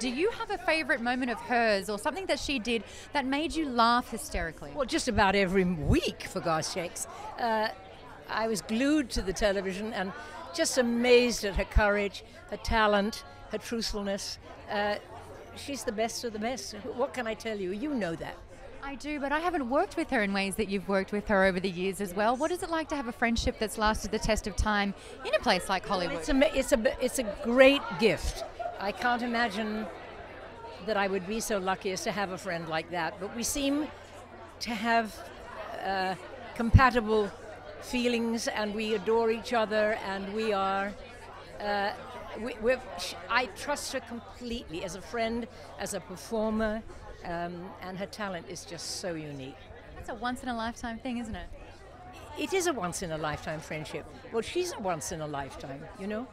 Do you have a favourite moment of hers or something that she did that made you laugh hysterically? Well, just about every week, for God's sakes. I was glued to the television and just amazed at her courage, her talent, her truthfulness. She's the best of the best. What can I tell you? You know that. I do, but I haven't worked with her in ways that you've worked with her over the years as well. What is it like to have a friendship that's lasted the test of time in a place like Hollywood? It's a great gift. I can't imagine that I would be so lucky as to have a friend like that, but we seem to have compatible feelings, and we adore each other, and we are... I trust her completely as a friend, as a performer, and her talent is just so unique. That's a once-in-a-lifetime thing, isn't it? It is a once-in-a-lifetime friendship. Well, she's a once-in-a-lifetime, you know?